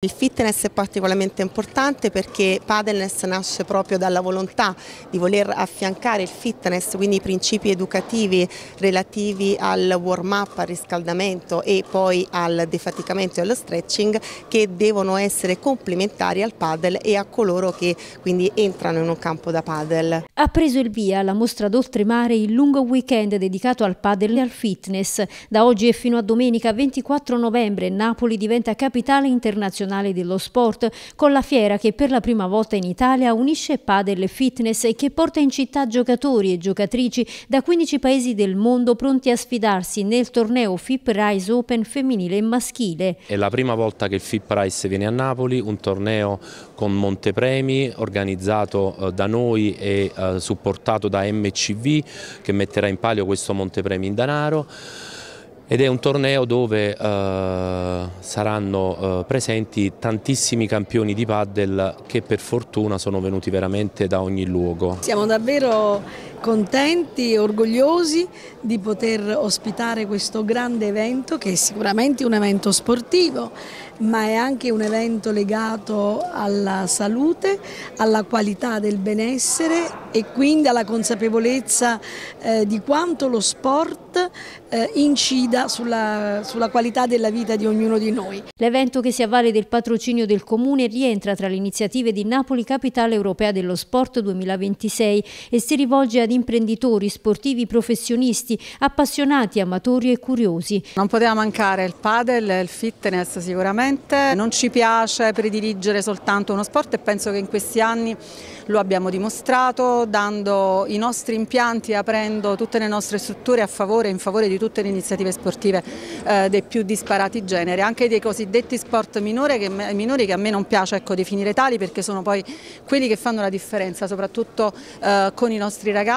Il fitness è particolarmente importante perché Padelness nasce proprio dalla volontà di voler affiancare il fitness, quindi i principi educativi relativi al warm up, al riscaldamento e poi al defaticamento e allo stretching, che devono essere complementari al padel e a coloro che quindi entrano in un campo da padel. Ha preso il via la Mostra d'Oltremare, il lungo weekend dedicato al padel e al fitness. Da oggi e fino a domenica 24 novembre Napoli diventa capitale internazionale dello sport, con la fiera che per la prima volta in Italia unisce padel e fitness e che porta in città giocatori e giocatrici da 15 paesi del mondo pronti a sfidarsi nel torneo FIP Rise Open femminile e maschile. È la prima volta che il FIP Rise viene a Napoli, un torneo con montepremi organizzato da noi e supportato da MCV, che metterà in palio questo montepremi in denaro. Ed è un torneo dove saranno presenti tantissimi campioni di padel che per fortuna sono venuti veramente da ogni luogo. Siamo davvero contenti e orgogliosi di poter ospitare questo grande evento, che è sicuramente un evento sportivo, ma è anche un evento legato alla salute, alla qualità del benessere e quindi alla consapevolezza di quanto lo sport incida sulla qualità della vita di ognuno di noi. L'evento, che si avvale del patrocinio del Comune, rientra tra le iniziative di Napoli Capitale Europea dello Sport 2026 e si rivolge ad imprenditori, sportivi, professionisti, appassionati, amatori e curiosi. Non poteva mancare il padel e il fitness sicuramente. Non ci piace prediligere soltanto uno sport e penso che in questi anni lo abbiamo dimostrato, dando i nostri impianti, aprendo tutte le nostre strutture in favore di tutte le iniziative sportive dei più disparati generi, anche dei cosiddetti sport minori, che a me non piace definire tali, perché sono poi quelli che fanno la differenza, soprattutto con i nostri ragazzi.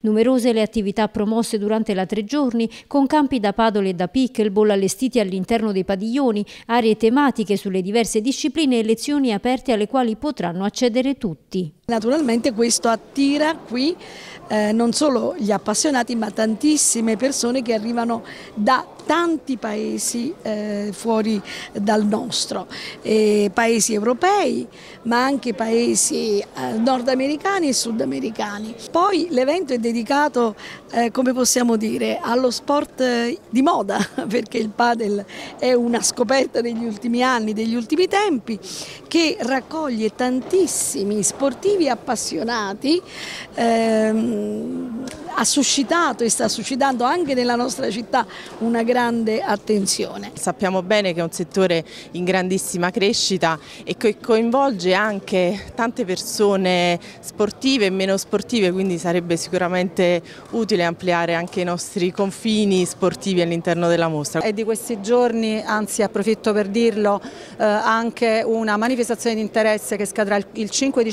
Numerose le attività promosse durante la 3 giorni, con campi da padel e da pickleball allestiti all'interno dei padiglioni, aree tematiche sulle diverse discipline e lezioni aperte alle quali potranno accedere tutti. Naturalmente questo attira qui non solo gli appassionati, ma tantissime persone che arrivano da tanti paesi fuori dal nostro, paesi europei ma anche paesi nordamericani e sudamericani. Poi l'evento è dedicato, come possiamo dire, allo sport di moda, perché il padel è una scoperta degli ultimi anni, degli ultimi tempi, che raccoglie tantissimi sportivi appassionati, ha suscitato e sta suscitando anche nella nostra città una grande attenzione. Sappiamo bene che è un settore in grandissima crescita e che coinvolge anche tante persone sportive e meno sportive, quindi sarebbe sicuramente utile ampliare anche i nostri confini sportivi all'interno della mostra. È di questi giorni, anzi approfitto per dirlo, anche una manifestazione di interesse che scadrà il 5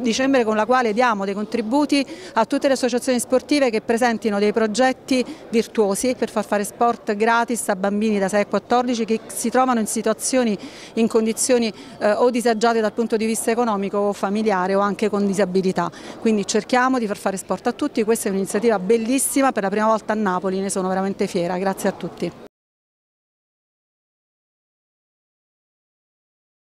dicembre, con la quale diamo dei contributi a tutte le associazioni sportive che presentino dei progetti virtuosi per far fare sport gratis a bambini da 6 a 14 che si trovano in situazioni, in condizioni o disagiate dal punto di vista economico o familiare, o anche con disabilità. Quindi cerchiamo di far fare sport a tutti. Questa è un'iniziativa bellissima, per la prima volta a Napoli, ne sono veramente fiera. Grazie a tutti.